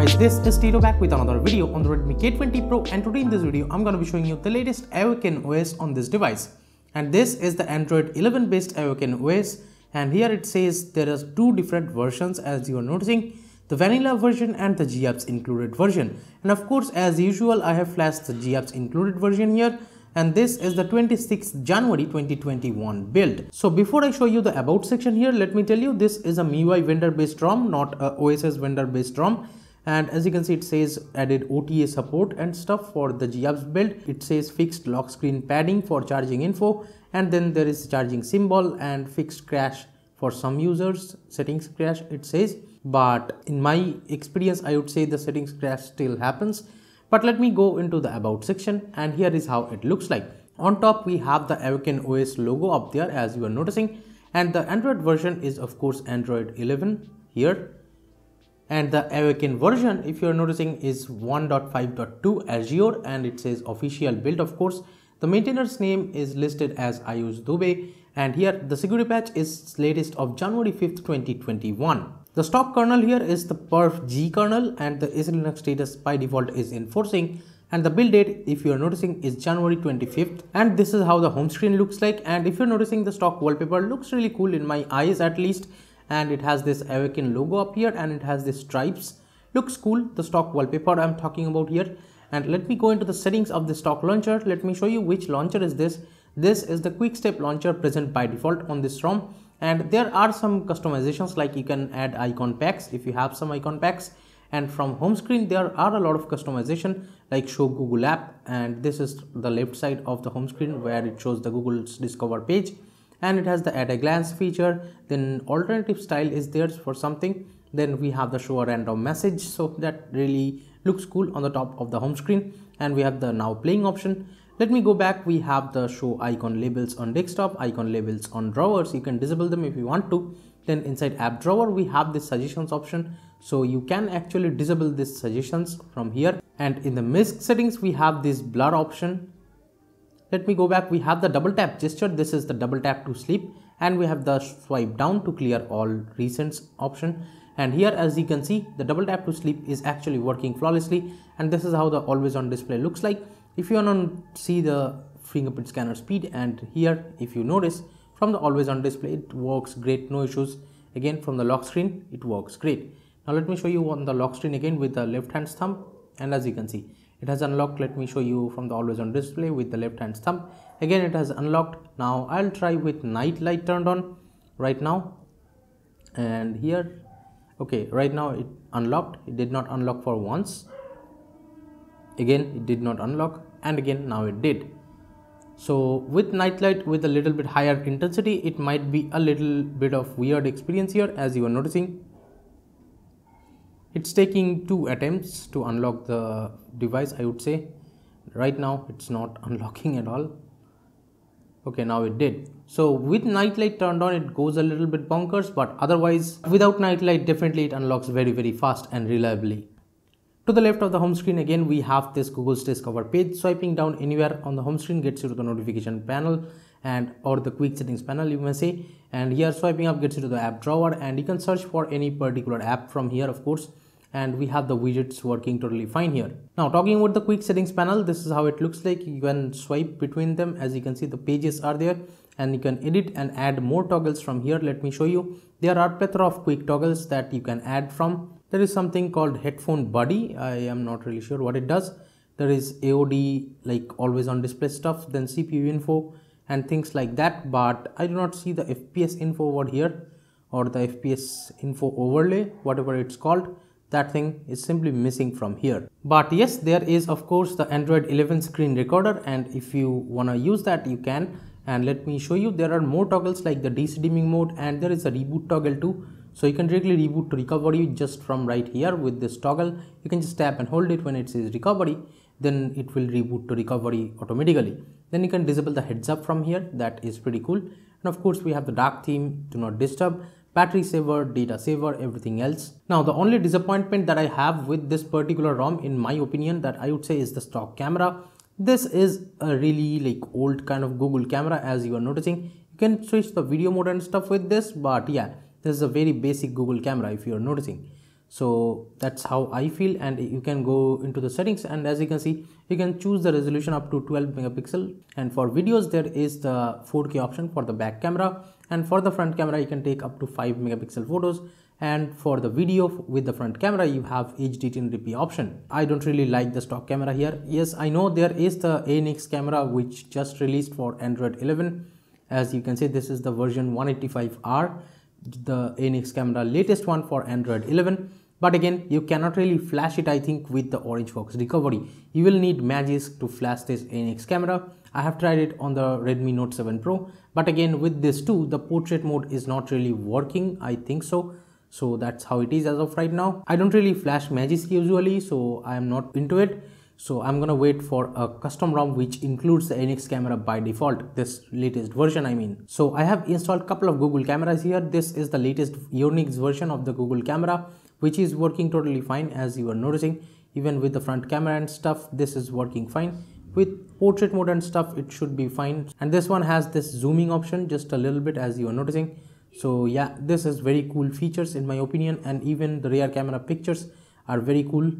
guys, this is Tito back with another video on the Redmi K20 Pro, and today in this video I'm going to be showing you the latest Awaken OS on this device. And this is the Android 11 based Awaken OS, and here it says there are two different versions, as you are noticing, the vanilla version and the GApps included version. And of course, as usual, I have flashed the GApps included version here, and this is the 26th January 2021 build. So before I show you the about section here, let me tell you this is a MIUI vendor based ROM, not a OSS vendor based ROM. And as you can see, it says added OTA support and stuff for the GApps build. It says fixed lock screen padding for charging info, and then there is charging symbol and fixed crash for some users, settings crash it says. But in my experience, I would say the settings crash still happens. But let me go into the about section, and here is how it looks like. On top we have the Awaken OS logo up there, as you are noticing, and the Android version is of course Android 11 here. And the Awaken version, if you are noticing, is 1.5.2 Azure, and it says official build of course. The maintainer's name is listed as Ayush Dubey, and here the security patch is latest of January 5th, 2021. The stock kernel here is the perf g kernel, and the SLinux status by default is enforcing, and the build date, if you are noticing, is January 25th. And this is how the home screen looks like, and if you are noticing, the stock wallpaper looks really cool in my eyes at least, and it has this Awaken logo up here and it has these stripes. Looks cool, the stock wallpaper I'm talking about here. And let me go into the settings of the stock launcher. Let me show you which launcher is this. This is the quick step launcher present by default on this ROM. And there are some customizations, like you can add icon packs if you have some icon packs. And from home screen there are a lot of customization, like show Google app, and this is the left side of the home screen where it shows the Google's Discover page, and it has the at a glance feature. Then alternative style is there for something. Then we have the show a random message, so that really looks cool on the top of the home screen. And we have the now playing option. Let me go back. We have the show icon labels on desktop, icon labels on drawers, you can disable them if you want to. Then inside app drawer we have this suggestions option, so you can actually disable these suggestions from here. And in the MISC settings we have this blur option. Let me go back. We have the double tap gesture. This is the double tap to sleep, and we have the swipe down to clear all recents option. And here, as you can see, the double tap to sleep is actually working flawlessly, and this is how the always on display looks like. If you want to see the fingerprint scanner speed, and here if you notice, from the always on display it works great, no issues. Again, from the lock screen it works great. Now let me show you on the lock screen again with the left hand's thumb, and as you can see it has unlocked. Let me show you from the always on display with the left hand's thumb again, it has unlocked. Now I'll try with night light turned on right now, and here, okay, right now it unlocked. It did not unlock for once. Again it did not unlock, and again now it did. So with night light with a little bit higher intensity, it might be a little bit of weird experience here, as you are noticing. It's taking 2 attempts to unlock the device, I would say. Right now it's not unlocking at all. Okay, now it did. So with night light turned on it goes a little bit bonkers, but otherwise without night light definitely it unlocks very fast and reliably. To the left of the home screen again we have this Google's Discover page. Swiping down anywhere on the home screen gets you to the notification panel, and or the quick settings panel you may say. And here swiping up gets you to the app drawer, and you can search for any particular app from here of course. And we have the widgets working totally fine here. Now talking about the quick settings panel, this is how it looks like. You can swipe between them, as you can see the pages are there, and you can edit and add more toggles from here. Let me show you, there are plethora of quick toggles that you can add from. There is something called headphone buddy, I am not really sure what it does. There is AOD, like always on display stuff, then CPU info and things like that, but I do not see the FPS info over here, or the FPS info overlay, whatever it's called. That thing is simply missing from here. But yes, there is of course the Android 11 screen recorder, and if you wanna use that you can. And let me show you, there are more toggles like the DC dimming mode, and there is a reboot toggle too. So you can directly reboot to recovery just from right here with this toggle. You can just tap and hold it when it says recovery, then it will reboot to recovery automatically. Then you can disable the heads up from here, that is pretty cool. And of course we have the dark theme, do not disturb, battery saver, data saver, everything else. Now the only disappointment that I have with this particular ROM, in my opinion, that I would say is the stock camera. This is a really like old kind of Google camera, as you are noticing. You can switch the video mode and stuff with this, but yeah, this is a very basic Google camera if you are noticing. So that's how I feel, and you can go into the settings, and as you can see, you can choose the resolution up to 12 megapixel, and for videos there is the 4K option for the back camera, and for the front camera you can take up to 5 megapixel photos, and for the video with the front camera you have HD1080p option. I don't really like the stock camera here. Yes, I know there is the ANX camera which just released for Android 11. As you can see, this is the version 185R, the ANX camera latest one for Android 11. But again, you cannot really flash it, I think, with the Orange Fox recovery. You will need Magisk to flash this ANX camera. I have tried it on the Redmi Note 7 Pro. But again, with this too, the portrait mode is not really working, I think so. So that's how it is as of right now. I don't really flash Magisk usually, so I am not into it. So I'm gonna wait for a custom ROM which includes the ANX camera by default, this latest version I mean. So I have installed a couple of Google cameras here. This is the latest Eonix version of the Google camera, which is working totally fine, as you are noticing. Even with the front camera and stuff, this is working fine. With portrait mode and stuff, it should be fine. And this one has this zooming option just a little bit, as you are noticing. So yeah, this is very cool features in my opinion, and even the rear camera pictures are very cool.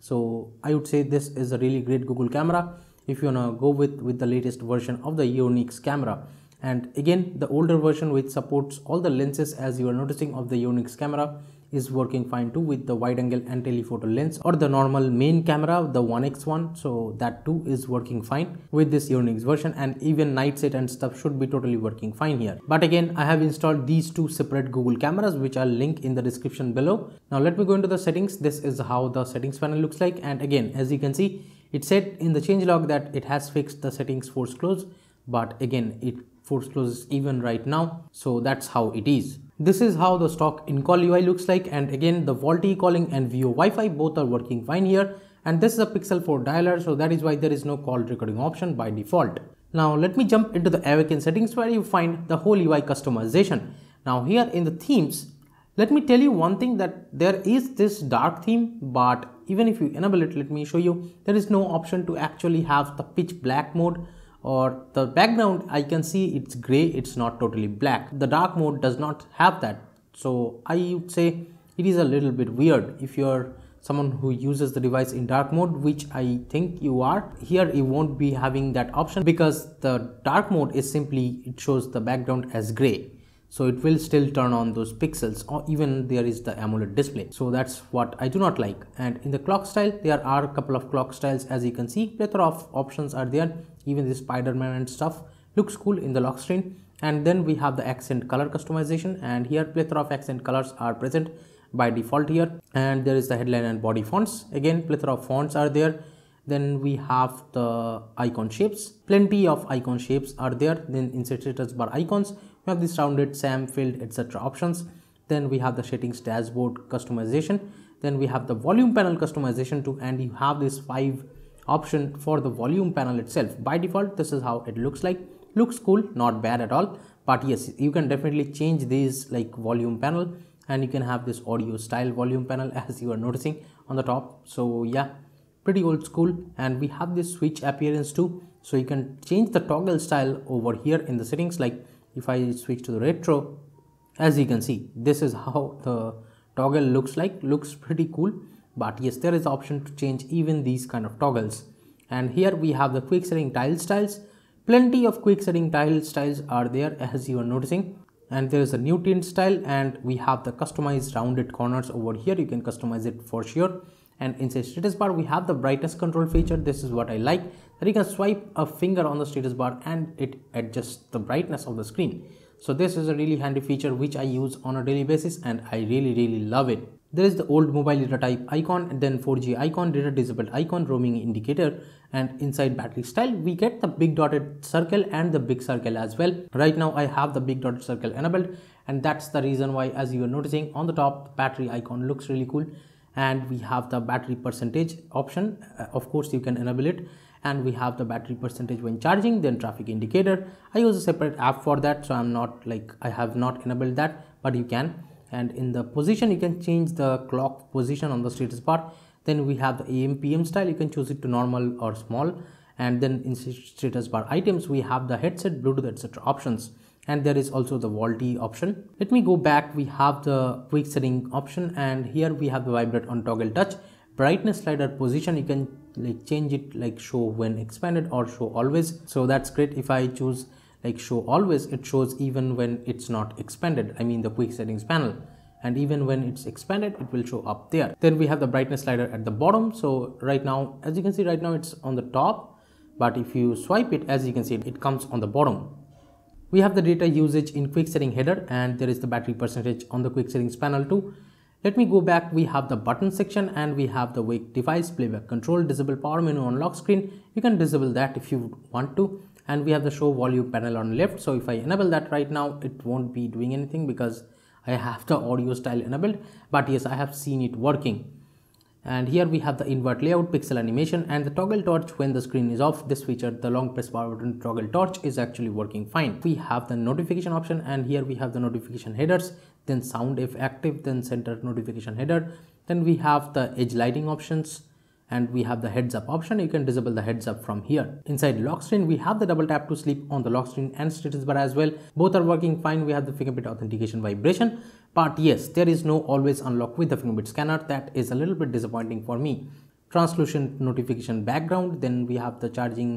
So I would say this is a really great Google camera if you wanna go with the latest version of the Eonix camera. And again, the older version which supports all the lenses, as you are noticing, of the Eonix camera is working fine too, with the wide angle and telephoto lens, or the normal main camera, the 1x one. So that too is working fine with this Eonix version, and even night set and stuff should be totally working fine here. But again, I have installed these two separate Google cameras, which I'll link in the description below. Now let me go into the settings. This is how the settings panel looks like, and again, as you can see, it said in the changelog that it has fixed the settings force close, but again it force closes even right now. So that's how it is. This is how the stock in-call UI looks like, and again the VoLTE calling and VO Wi-Fi both are working fine here, and this is a Pixel 4 dialer, so that is why there is no call recording option by default. Now let me jump into the Awaken settings, where you find the whole UI customization. Now here in the themes, let me tell you one thing, that there is this dark theme, but even if you enable it, let me show you, there is no option to actually have the pitch black mode, or the background, I can see it's gray, it's not totally black. The dark mode does not have that, so I would say it is a little bit weird. If you're someone who uses the device in dark mode, which I think you are, here you won't be having that option, because the dark mode is simply, it shows the background as gray, so it will still turn on those pixels, or even there is the AMOLED display. So that's what I do not like. And in the clock style, there are a couple of clock styles, as you can see, plethora of options are there. Even this Spider-Man and stuff looks cool in the lock screen. And then we have the accent color customization, and here plethora of accent colors are present by default here. And there is the headline and body fonts, again plethora of fonts are there. Then we have the icon shapes, plenty of icon shapes are there. Then insert status bar icons, we have this rounded, SAM, filled, etc. options. Then we have the settings dashboard customization. Then we have the volume panel customization too, and you have this 5 option for the volume panel itself. By default, this is how it looks like. Looks cool, not bad at all. But yes, you can definitely change these, like volume panel, and you can have this audio style volume panel, as you are noticing on the top. So yeah, pretty old school. And we have this switch appearance too, so you can change the toggle style over here in the settings. Like if I switch to the retro, as you can see, this is how the toggle looks like. Looks pretty cool. But yes, there is the option to change even these kind of toggles. And here we have the quick setting tile styles. Plenty of quick setting tile styles are there, as you are noticing. And there is a new tint style, and we have the customized rounded corners over here. You can customize it for sure. And inside status bar, we have the brightness control feature. This is what I like, that you can swipe a finger on the status bar and it adjusts the brightness of the screen. So this is a really handy feature which I use on a daily basis, and I really love it. There is the old mobile data type icon, and then 4G icon, data disabled icon, roaming indicator, and inside battery style we get the big dotted circle and the big circle as well. Right now I have the big dotted circle enabled, and that's the reason why, as you are noticing on the top, the battery icon looks really cool. And we have the battery percentage option, of course you can enable it. And we have the battery percentage when charging, then traffic indicator. I use a separate app for that, so I'm not like, I have not enabled that, but you can. And in the position, you can change the clock position on the status bar. Then we have the AM/PM style, you can choose it to normal or small. And then in status bar items, we have the headset, Bluetooth, etc. options. and there is also the VoLTE option. Let me go back. We have the quick setting option, and here we have the vibrate on toggle touch. Brightness slider position, you can like change it like show when expanded or show always. So that's great. If I choose like show always, it shows even when it's not expanded, I mean the quick settings panel, and even when it's expanded it will show up there. Then we have the brightness slider at the bottom. So right now, as you can see, right now it's on the top, but if you swipe it, as you can see, it comes on the bottom. We have the data usage in quick setting header, and there is the battery percentage on the quick settings panel too. Let me go back. We have the button section, and we have the wake device, playback control, disable power menu on lock screen. You can disable that if you want to. And we have the show volume panel on left. So if I enable that right now, it won't be doing anything because I have the audio style enabled, but yes, I have seen it working. And here we have the invert layout, pixel animation, and the toggle torch when the screen is off. This feature, the long press power button toggle torch, is actually working fine. We have the notification option, and here we have the notification headers, then sound if active, then center notification header. Then we have the edge lighting options, and we have the heads up option. You can disable the heads up from here. Inside lock screen, we have the double tap to sleep on the lock screen and status bar as well. Both are working fine. We have the fingerprint authentication vibration, but yes, there is no always unlock with the fingerprint scanner. That is a little bit disappointing for me. Translucent notification background. Then we have the charging.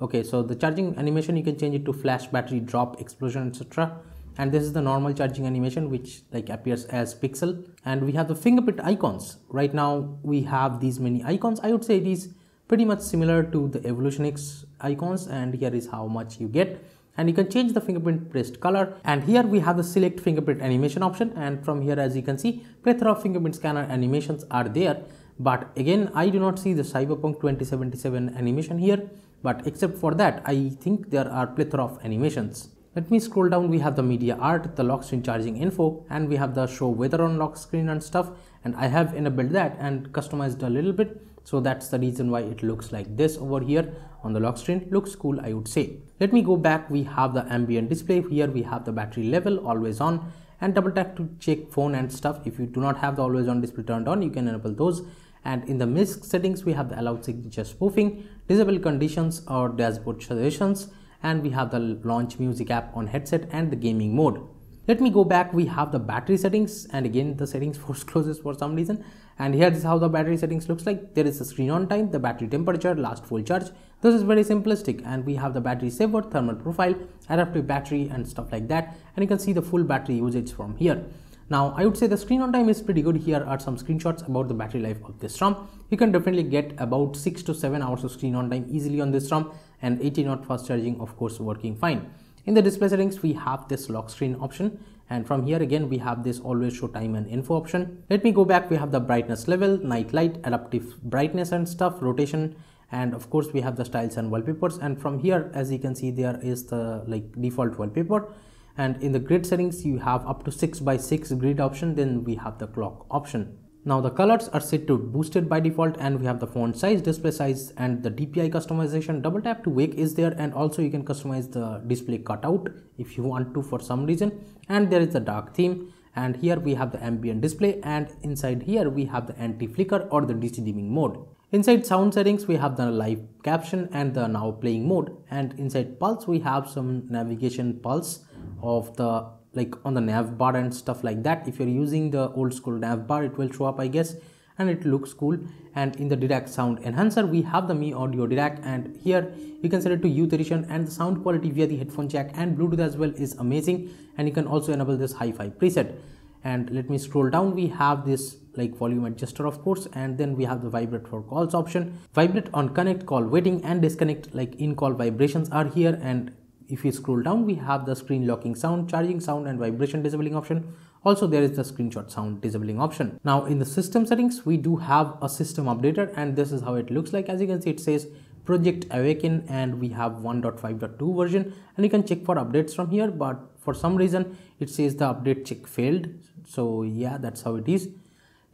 Okay, so the charging animation, you can change it to flash, battery drop, explosion, etc. And this is the normal charging animation, which like appears as pixel. And we have the fingerprint icons. Right now we have these many icons. I would say it is pretty much similar to the Evolution X icons, and here is how much you get. And you can change the fingerprint pressed color. And here we have the select fingerprint animation option, and from here, as you can see, plethora of fingerprint scanner animations are there. But again, I do not see the Cyberpunk 2077 animation here, but except for that, I think there are plethora of animations. Let me scroll down. We have the media art, the lock screen charging info, and we have the show weather on lock screen and stuff. And I have enabled that and customized a little bit. So that's the reason why it looks like this over here on the lock screen. Looks cool, I would say. Let me go back. We have the ambient display. Here we have the battery level, always on, and double tap to check phone and stuff. If you do not have the always on display turned on, you can enable those. And in the MISC settings, we have the allowed signature spoofing, disable conditions or dashboard suggestions. And we have the launch music app on headset and the gaming mode. Let me go back. We have the battery settings, and again the settings force closes for some reason. And here is how the battery settings looks like. There is the screen on time, the battery temperature, last full charge. This is very simplistic. And we have the battery saver, thermal profile, adaptive battery and stuff like that. And you can see the full battery usage from here. Now I would say the screen on time is pretty good. Here are some screenshots about the battery life of this ROM. You can definitely get about 6 to 7 hours of screen on time easily on this ROM, and 80-watt fast charging of course working fine. In the display settings, we have this lock screen option, and from here again we have this always show time and info option. Let me go back. We have the brightness level, night light, adaptive brightness and stuff, rotation, and of course we have the styles and wallpapers. And from here, as you can see, there is the like default wallpaper. And in the grid settings, you have up to 6x6 grid option. Then we have the clock option. Now the colors are set to boosted by default, and we have the font size, display size, and the DPI customization. Double tap to wake is there, and also you can customize the display cutout if you want to for some reason. And there is the dark theme, and here we have the ambient display, and inside here we have the anti-flicker or the DC dimming mode. Inside sound settings, we have the live caption and the now playing mode. And inside pulse, we have some navigation pulse of the like on the nav bar and stuff like that. If you're using the old school nav bar, it will show up, I guess, and it looks cool. And in the DDAC sound enhancer, we have the Mi Audio DDAC, and here you can set it to youth edition, and the sound quality via the headphone jack and Bluetooth as well is amazing. And you can also enable this hi-fi preset. And let me scroll down. We have this like volume adjuster of course, and then we have the vibrate for calls option, vibrate on connect, call waiting, and disconnect like in call vibrations are here. And if you scroll down, we have the screen locking sound, charging sound, and vibration disabling option. Also there is the screenshot sound disabling option. Now in the system settings, we do have a system updater, and this is how it looks like. As you can see, it says Project Awaken, and we have 1.5.2 version, and you can check for updates from here, but for some reason it says the update check failed. So yeah, that's how it is.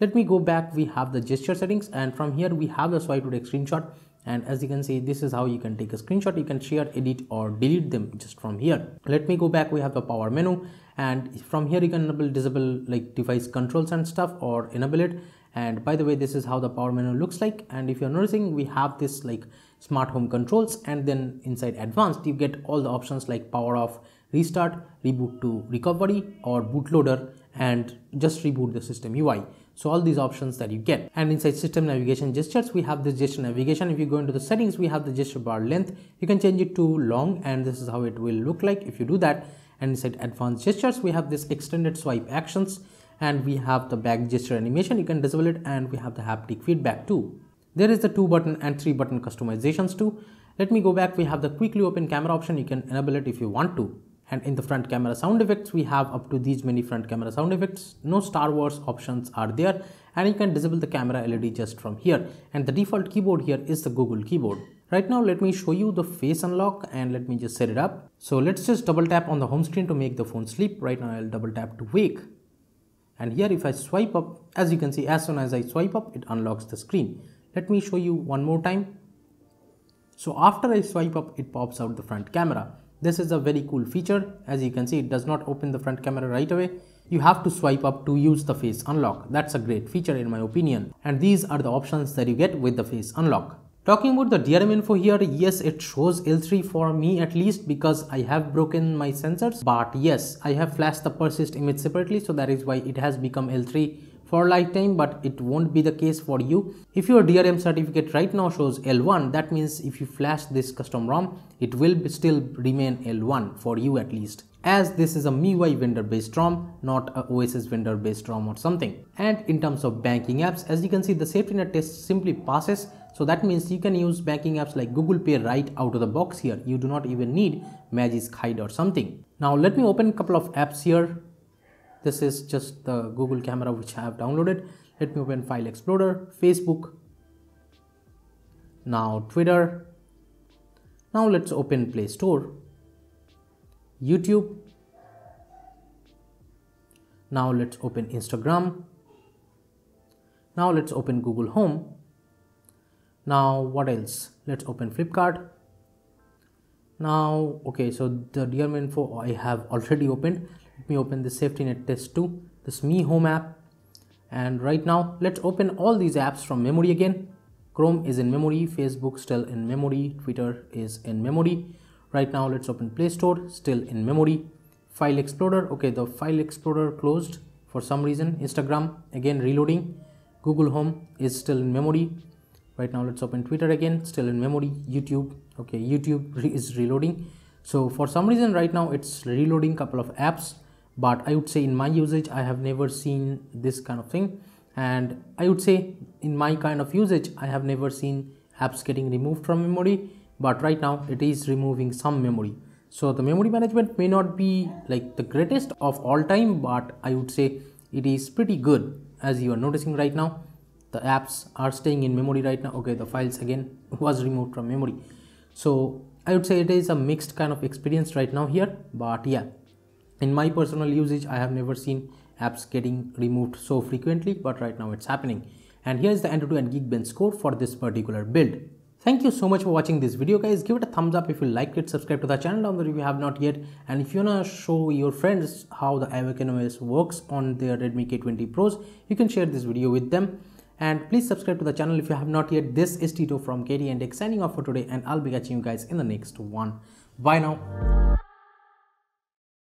Let me go back. We have the gesture settings, and from here we have the swipe to take screenshot. And as you can see, this is how you can take a screenshot. You can share, edit, or delete them just from here. Let me go back. We have the power menu, and from here you can enable, disable like device controls and stuff, or enable it. And by the way, this is how the power menu looks like. And if you're noticing, we have this like smart home controls, and then inside advanced you get all the options like power off, restart, reboot to recovery or bootloader, and just reboot the system UI. So all these options that you get. And inside system navigation gestures, we have this gesture navigation. If you go into the settings, we have the gesture bar length. You can change it to long, and this is how it will look like if you do that. And inside advanced gestures, we have this extended swipe actions, and we have the back gesture animation. You can disable it, and we have the haptic feedback too. There is the 2-button and 3-button customizations too. Let me go back. We have the quickly open camera option. You can enable it if you want to. And in the front camera sound effects, we have up to these many front camera sound effects. No Star Wars options are there, and you can disable the camera LED just from here. And the default keyboard here is the Google keyboard. Right now, let me show you the face unlock, and let me just set it up. So let's just double tap on the home screen to make the phone sleep. Right now, I'll double tap to wake. And here, if I swipe up, as you can see, as soon as I swipe up, it unlocks the screen. Let me show you one more time. So after I swipe up, it pops out the front camera. This is a very cool feature. As you can see, it does not open the front camera right away. You have to swipe up to use the face unlock. That's a great feature in my opinion. And these are the options that you get with the face unlock. Talking about the DRM info here, yes, it shows L3 for me at least, because I have broken my sensors. But yes, I have flashed the persist image separately, so that is why it has become L3 for lifetime, but it won't be the case for you. If your DRM certificate right now shows L1, that means if you flash this custom ROM, it will still remain L1 for you at least, as this is a MIUI vendor based ROM, not a OSS vendor based ROM or something. And in terms of banking apps, as you can see, the safety net test simply passes. So that means you can use banking apps like Google Pay right out of the box here. You do not even need Magisk Hide or something. Now let me open a couple of apps here. This is just the Google camera which I have downloaded. Let me open File Explorer, Facebook, now Twitter. Now let's open Play Store, YouTube. Now let's open Instagram. Now let's open Google Home. Now what else? Let's open Flipkart. Now, okay, so the DRM info I have already opened. Let me open the safety net test too, this Mi Home app. And right now, let's open all these apps from memory again. Chrome is in memory, Facebook still in memory, Twitter is in memory. Right now, let's open Play Store, still in memory. File Explorer, okay, the File Explorer closed for some reason. Instagram, again reloading. Google Home is still in memory. Right now, let's open Twitter again, still in memory. YouTube, okay, YouTube is reloading. So for some reason right now it's reloading a couple of apps, but I would say in my usage I have never seen this kind of thing, and I would say in my kind of usage I have never seen apps getting removed from memory, but right now it is removing some memory. So the memory management may not be like the greatest of all time, but I would say it is pretty good. As you are noticing right now, the apps are staying in memory right now. Okay, the files again was removed from memory. So I would say it is a mixed kind of experience right now here, but yeah, in my personal usage I have never seen apps getting removed so frequently, but right now it's happening. And here is the Antutu and Geekbench score for this particular build. Thank you so much for watching this video guys. Give it a thumbs up if you liked it, subscribe to the channel down there if you have not yet, and if you want to show your friends how the Awaken OS works on their Redmi K20 Pros, you can share this video with them. And please subscribe to the channel if you have not yet. This is Tito from KTNTECH signing off for today, and I'll be catching you guys in the next one. Bye now.